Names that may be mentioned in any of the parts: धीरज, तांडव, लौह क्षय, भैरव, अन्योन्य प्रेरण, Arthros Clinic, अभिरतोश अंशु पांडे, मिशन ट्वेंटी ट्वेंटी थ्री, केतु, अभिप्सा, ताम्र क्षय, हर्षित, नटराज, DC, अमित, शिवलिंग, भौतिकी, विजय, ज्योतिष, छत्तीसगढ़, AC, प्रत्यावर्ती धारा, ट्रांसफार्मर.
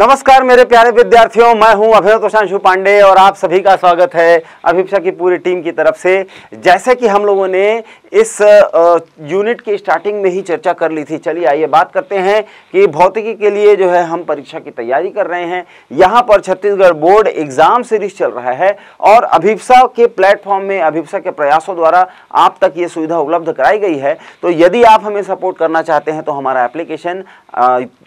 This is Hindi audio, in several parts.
नमस्कार मेरे प्यारे विद्यार्थियों, मैं हूं अभिरतोश अंशु पांडे और आप सभी का स्वागत है अभिप्सा की पूरी टीम की तरफ से। जैसे कि हम लोगों ने इस यूनिट की स्टार्टिंग में ही चर्चा कर ली थी, चलिए आइए बात करते हैं कि भौतिकी के लिए जो है हम परीक्षा की तैयारी कर रहे हैं। यहाँ पर छत्तीसगढ़ बोर्ड एग्जाम सीरीज चल रहा है और अभिप्सा के प्लेटफॉर्म में अभिप्सा के प्रयासों द्वारा आप तक ये सुविधा उपलब्ध कराई गई है। तो यदि आप हमें सपोर्ट करना चाहते हैं तो हमारा एप्लीकेशन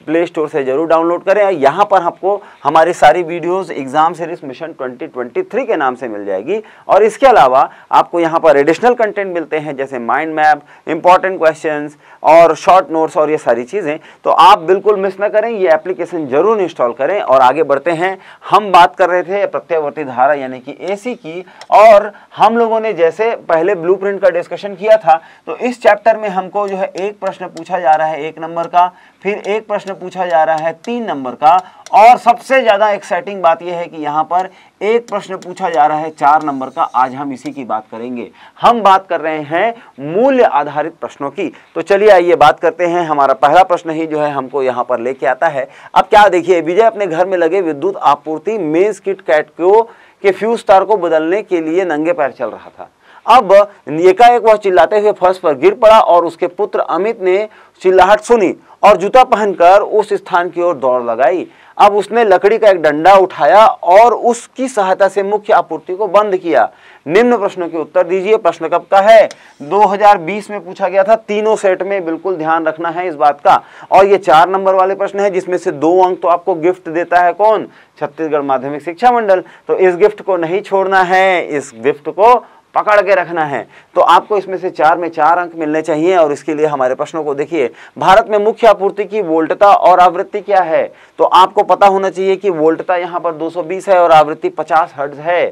प्ले स्टोर से जरूर डाउनलोड करें। यहाँ पर आपको हमारी सारी वीडियोस एग्जाम सीरीज मिशन 2023 के नाम से मिल जाएगी और इसके अलावा आपको यहाँ पर एडिशनल कंटेंट मिलते हैं जैसे माइंड मैप, इंपॉर्टेंट क्वेश्चंस और शॉर्ट नोट्स और ये सारी चीज़ें। तो आप बिल्कुल मिस ना करें, ये एप्लीकेशन जरूर इंस्टॉल करें। और आगे बढ़ते हैं, हम बात कर रहे थे प्रत्यावर्ती धारा यानी कि AC की, और हम लोगों ने जैसे पहले ब्लूप्रिंट का डिस्कशन किया था तो इस चैप्टर में हमको जो है एक प्रश्न पूछा जा रहा है 1 नंबर का, फिर एक प्रश्न पूछा जा रहा है 3 नंबर का और सबसे ज़्यादा एक्साइटिंग बात यह है कि यहाँ पर एक प्रश्न पूछा जा रहा है 4 नंबर का। आज हम इसी की बात करेंगे, हम बात कर रहे हैं मूल्य आधारित प्रश्नों की। तो चलिए आइए बात करते हैं। हमारा पहला प्रश्न ही जो है हमको यहाँ पर लेके आता है। अब क्या देखिए, विजय अपने घर में लगे विद्युत आपूर्ति मेंस किट कैट के फ्यूज तार को बदलने के लिए नंगे पैर चल रहा था। अब एकाएक वह चिल्लाते हुए फर्श पर गिर पड़ा और उसके पुत्र अमित ने चिल्लाहट सुनी और जूता पहनकर उस स्थान की ओर दौड़ लगाई। अब उसने लकड़ी का एक डंडा उठाया और उसकी सहायता से मुख्य आपूर्ति को बंद किया। निम्न प्रश्नों के उत्तर दीजिए। प्रश्न कब का है? 2020 में पूछा गया था, तीनों सेट में, बिल्कुल ध्यान रखना है इस बात का। और ये 4 नंबर वाले प्रश्न है जिसमें से 2 अंक तो आपको गिफ्ट देता है कौन? छत्तीसगढ़ माध्यमिक शिक्षा मंडल। तो इस गिफ्ट को नहीं छोड़ना है, इस गिफ्ट को पकड़ के रखना है। तो आपको इसमें से 4 में 4 अंक मिलने चाहिए और इसके लिए हमारे प्रश्नों को देखिए। भारत में मुख्य आपूर्ति की वोल्टता और आवृत्ति क्या है? तो आपको पता होना चाहिए कि वोल्टता यहाँ पर 220 है और आवृत्ति 50 हर्ट्ज है।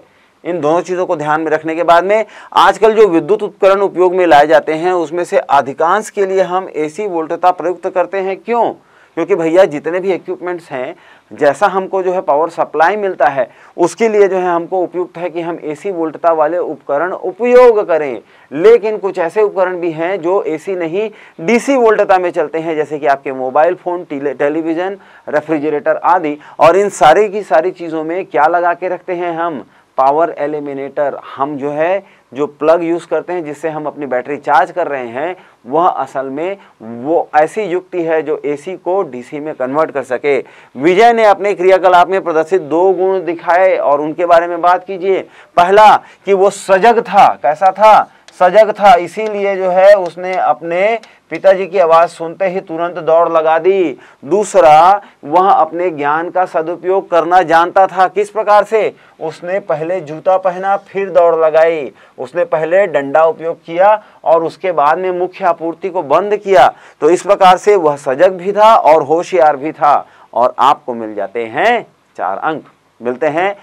इन दोनों चीज़ों को ध्यान में रखने के बाद में आजकल जो विद्युत उपकरण उपयोग में लाए जाते हैं उसमें से अधिकांश के लिए हम AC वोल्टता प्रयुक्त करते हैं। क्यों? क्योंकि भैया जितने भी इक्विपमेंट्स हैं, जैसा हमको जो है पावर सप्लाई मिलता है उसके लिए जो है हमको उपयुक्त है कि हम AC वोल्टता वाले उपकरण उपयोग करें। लेकिन कुछ ऐसे उपकरण भी हैं जो AC नहीं DC वोल्टता में चलते हैं, जैसे कि आपके मोबाइल फ़ोन, टेलीविज़न, रेफ्रिजरेटर आदि। और इन सारी की सारी चीज़ों में क्या लगा के रखते हैं हम? Power eliminator. हम जो है जो प्लग यूज़ करते हैं जिससे हम अपनी बैटरी चार्ज कर रहे हैं, वह असल में वो ऐसी युक्ति है जो AC को DC में कन्वर्ट कर सके। विजय ने अपने क्रियाकलाप में प्रदर्शित 2 गुण दिखाए और उनके बारे में बात कीजिए। पहला कि वो सजग था। कैसा था? सजग था, इसीलिए जो है उसने अपने पिताजी की आवाज़ सुनते ही तुरंत दौड़ लगा दी। दूसरा, वह अपने ज्ञान का सदुपयोग करना जानता था। किस प्रकार से? उसने पहले जूता पहना, फिर दौड़ लगाई। उसने पहले डंडा उपयोग किया और उसके बाद में मुख्य आपूर्ति को बंद किया। तो इस प्रकार से वह सजग भी था और होशियार भी था। और आपको मिल जाते हैं 4 अंक। मिलते हैं,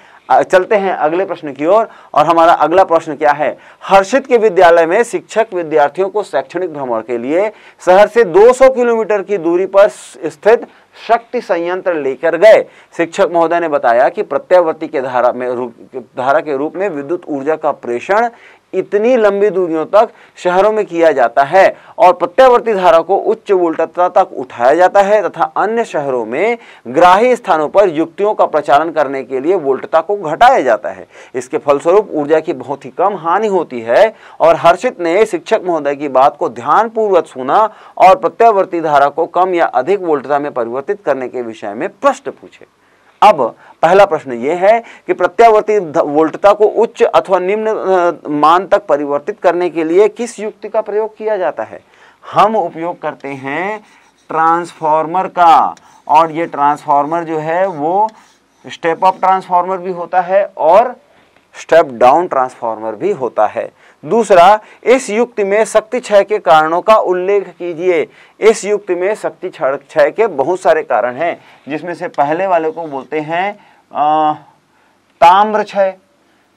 चलते हैं अगले प्रश्न की ओर। और हमारा अगला प्रश्न क्या है? हर्षित के विद्यालय में शिक्षक विद्यार्थियों को शैक्षणिक भ्रमण के लिए शहर से 200 किलोमीटर की दूरी पर स्थित शक्ति संयंत्र लेकर गए। शिक्षक महोदय ने बताया कि प्रत्यावर्ती के धारा के रूप में विद्युत ऊर्जा का प्रेषण इतनी लंबी दूरियों तक शहरों में किया जाता है और प्रत्यावर्ती धारा को उच्च वोल्टता तक उठाया जाता है तथा अन्य शहरों में ग्राही स्थानों पर युक्तियों का प्रचारण करने के लिए वोल्टता को घटाया जाता है। इसके फलस्वरूप ऊर्जा की बहुत ही कम हानि होती है। और हर्षित ने शिक्षक महोदय की बात को ध्यानपूर्वक सुना और प्रत्यावर्ती धारा को कम या अधिक वोल्टता में परिवर्तित करने के विषय में प्रश्न पूछे। अब पहला प्रश्न यह है कि प्रत्यावर्ती वोल्टता को उच्च अथवा निम्न मान तक परिवर्तित करने के लिए किस युक्ति का प्रयोग किया जाता है? हम उपयोग करते हैं ट्रांसफार्मर का। और ये ट्रांसफार्मर जो है वो स्टेप अप ट्रांसफार्मर भी होता है और स्टेप डाउन ट्रांसफार्मर भी होता है। दूसरा, इस युक्ति में शक्ति क्षय के कारणों का उल्लेख कीजिए। इस युक्ति में शक्ति क्षय के बहुत सारे कारण हैं जिसमें से पहले वाले को बोलते हैं ताम्र क्षय।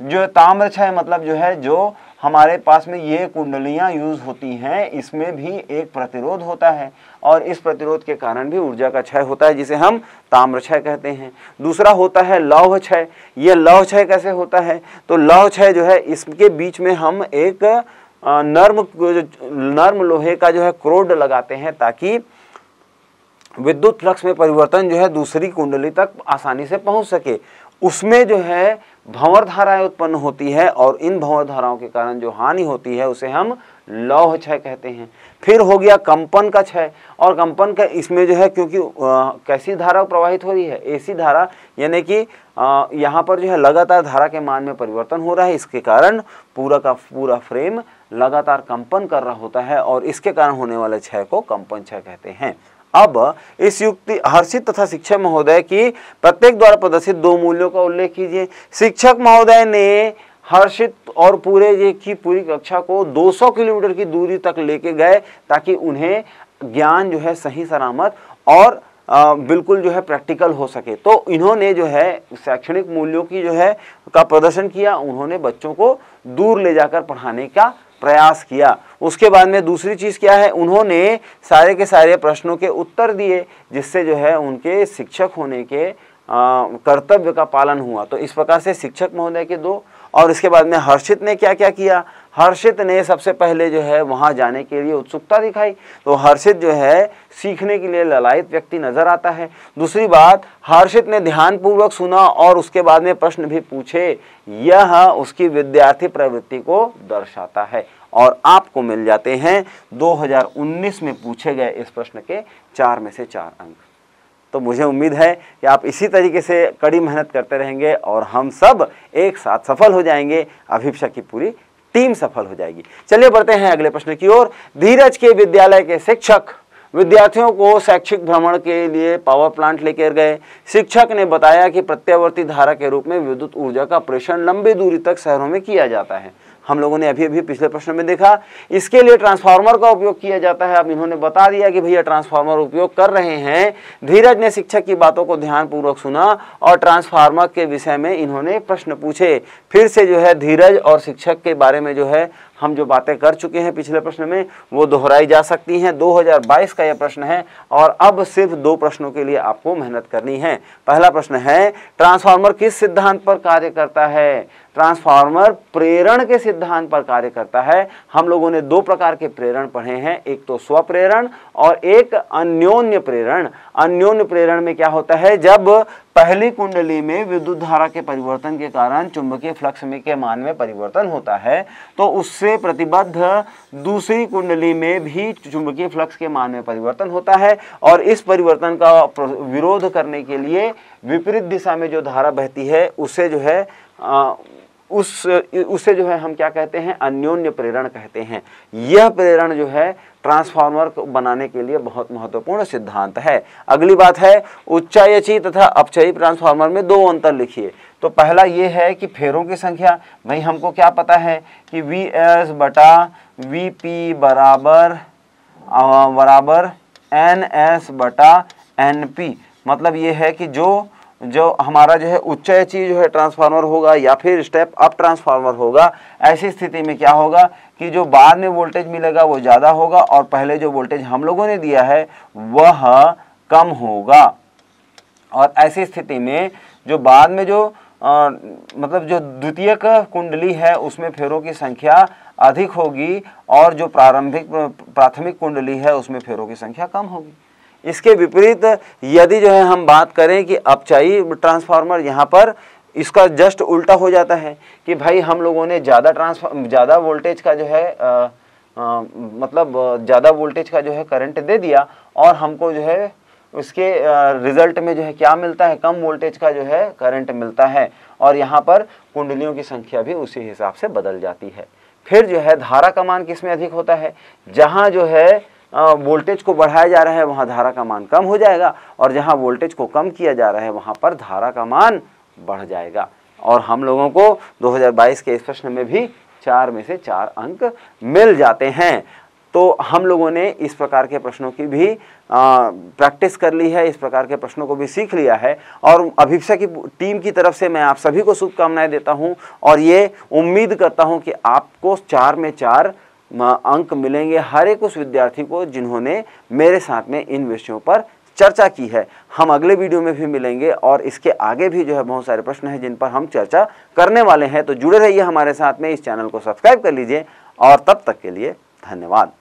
जो ताम्र क्षय मतलब जो है जो हमारे पास में ये कुंडलियाँ यूज़ होती हैं इसमें भी एक प्रतिरोध होता है और इस प्रतिरोध के कारण भी ऊर्जा का क्षय होता है जिसे हम ताम्र क्षय कहते हैं। दूसरा होता है लौह क्षय। ये लौह क्षय कैसे होता है? तो लौह क्षय जो है इसके बीच में हम एक नर्म लोहे का जो है क्रोड लगाते हैं ताकि विद्युत फ्लक्स में परिवर्तन जो है दूसरी कुंडली तक आसानी से पहुंच सके, उसमें जो है भंवर धाराएं उत्पन्न होती है और इन भंवर धाराओं के कारण जो हानि होती है उसे हम लौह क्षय कहते हैं। फिर हो गया कंपन का क्षय, और कंपन का इसमें जो है क्योंकि कैसी धारा प्रवाहित हो रही है, ऐसी धारा, यानी कि यहाँ पर जो है लगातार धारा के मान में परिवर्तन हो रहा है, इसके कारण पूरा का पूरा फ्रेम लगातार कंपन कर रहा होता है और इसके कारण होने वाले क्षय को कंपन क्षय कहते हैं। अब इस युक्ति हर्षित तथा शिक्षक महोदय की प्रत्येक द्वारा प्रदर्शित दो मूल्यों का उल्लेख कीजिए। शिक्षक महोदय ने हर्षित और पूरे ये की पूरी कक्षा को 200 किलोमीटर की दूरी तक लेके गए ताकि उन्हें ज्ञान जो है सही सलामत और बिल्कुल जो है प्रैक्टिकल हो सके। तो इन्होंने जो है शैक्षणिक मूल्यों की जो है का प्रदर्शन किया, उन्होंने बच्चों को दूर ले जाकर पढ़ाने का प्रयास किया। उसके बाद में दूसरी चीज़ क्या है, उन्होंने सारे के सारे प्रश्नों के उत्तर दिए जिससे जो है उनके शिक्षक होने के कर्तव्य का पालन हुआ। तो इस प्रकार से शिक्षक महोदय के दो, और इसके बाद में हर्षित ने क्या क्या किया, हर्षित ने सबसे पहले जो है वहाँ जाने के लिए उत्सुकता दिखाई। तो हर्षित जो है सीखने के लिए ललायित व्यक्ति नजर आता है। दूसरी बात, हर्षित ने ध्यानपूर्वक सुना और उसके बाद में प्रश्न भी पूछे, यह उसकी विद्यार्थी प्रवृत्ति को दर्शाता है। और आपको मिल जाते हैं 2019 में पूछे गए इस प्रश्न के 4 में से 4 अंक। तो मुझे उम्मीद है कि आप इसी तरीके से कड़ी मेहनत करते रहेंगे और हम सब एक साथ सफल हो जाएंगे, अभिप्सा की पूरी टीम सफल हो जाएगी। चलिए बढ़ते हैं अगले प्रश्न की ओर। धीरज के विद्यालय के शिक्षक विद्यार्थियों को शैक्षिक भ्रमण के लिए पावर प्लांट लेकर गए। शिक्षक ने बताया कि प्रत्यावर्ती धारा के रूप में विद्युत ऊर्जा का प्रेषण लंबी दूरी तक शहरों में किया जाता है। हम लोगों ने अभी अभी पिछले प्रश्न में देखा, इसके लिए ट्रांसफार्मर का उपयोग किया जाता है। अब इन्होंने बता दिया कि भैया ट्रांसफार्मर उपयोग कर रहे हैं। धीरज ने शिक्षक की बातों को ध्यानपूर्वक सुना और ट्रांसफार्मर के विषय में इन्होंने प्रश्न पूछे। फिर से जो है धीरज और शिक्षक के बारे में जो है हम जो बातें कर चुके हैं पिछले प्रश्न में वो दोहराई जा सकती हैं। 2022 का यह प्रश्न है और अब सिर्फ 2 प्रश्नों के लिए आपको मेहनत करनी है। पहला प्रश्न है, ट्रांसफार्मर किस सिद्धांत पर कार्य करता है? ट्रांसफार्मर प्रेरण के सिद्धांत पर कार्य करता है। हम लोगों ने 2 प्रकार के प्रेरण पढ़े हैं, एक तो स्वप्रेरण और एक अन्योन्य प्रेरण। अन्योन्य प्रेरण में क्या होता है, जब पहली कुंडली में विद्युत धारा के परिवर्तन के कारण चुंबकीय फ्लक्स में के मान में परिवर्तन होता है तो उससे प्रतिबद्ध दूसरी कुंडली में भी चुंबकीय फ्लक्स के मान में परिवर्तन होता है और इस परिवर्तन का विरोध करने के लिए विपरीत दिशा में जो धारा बहती है उसे जो है उसे जो है हम क्या कहते हैं, अन्योन्य प्रेरण कहते हैं। यह प्रेरण जो है ट्रांसफार्मर को बनाने के लिए बहुत महत्वपूर्ण सिद्धांत है। अगली बात है, उच्चायची तथा अपचयी ट्रांसफार्मर में 2 अंतर लिखिए। तो पहला ये है कि फेरों की संख्या, भाई हमको क्या पता है कि VS/VP बराबर NS/NP। मतलब ये है कि जो हमारा जो है उच्चयची जो है ट्रांसफार्मर होगा या फिर स्टेप अप ट्रांसफार्मर होगा, ऐसी स्थिति में क्या होगा कि जो बाद में वोल्टेज मिलेगा वो ज़्यादा होगा और पहले जो वोल्टेज हम लोगों ने दिया है वह कम होगा। और ऐसी स्थिति में जो बाद में जो मतलब जो द्वितीयक कुंडली है उसमें फेरों की संख्या अधिक होगी और जो प्राथमिक कुंडली है उसमें फेरों की संख्या कम होगी। इसके विपरीत यदि जो है हम बात करें कि अपचयी ट्रांसफार्मर, यहाँ पर इसका जस्ट उल्टा हो जाता है कि भाई हम लोगों ने ज़्यादा वोल्टेज का जो है मतलब ज़्यादा वोल्टेज का जो है करंट दे दिया और हमको जो है उसके रिजल्ट में जो है क्या मिलता है, कम वोल्टेज का जो है करंट मिलता है। और यहाँ पर कुंडलियों की संख्या भी उसी हिसाब से बदल जाती है। फिर जो है धारा का मान किसमें अधिक होता है, जहाँ जो है वोल्टेज को बढ़ाया जा रहा है वहाँ धारा का मान कम हो जाएगा और जहाँ वोल्टेज को कम किया जा रहा है वहाँ पर धारा का मान बढ़ जाएगा। और हम लोगों को 2022 के इस प्रश्न में भी 4 में से 4 अंक मिल जाते हैं। तो हम लोगों ने इस प्रकार के प्रश्नों की भी प्रैक्टिस कर ली है, इस प्रकार के प्रश्नों को भी सीख लिया है। और अभिप्सा की टीम की तरफ से मैं आप सभी को शुभकामनाएँ देता हूँ और ये उम्मीद करता हूँ कि आपको 4 में 4 अंक मिलेंगे हर एक उस विद्यार्थी को जिन्होंने मेरे साथ में इन विषयों पर चर्चा की है। हम अगले वीडियो में भी मिलेंगे और इसके आगे भी जो है बहुत सारे प्रश्न हैं जिन पर हम चर्चा करने वाले हैं। तो जुड़े रहिए हमारे साथ में, इस चैनल को सब्सक्राइब कर लीजिए और तब तक के लिए धन्यवाद।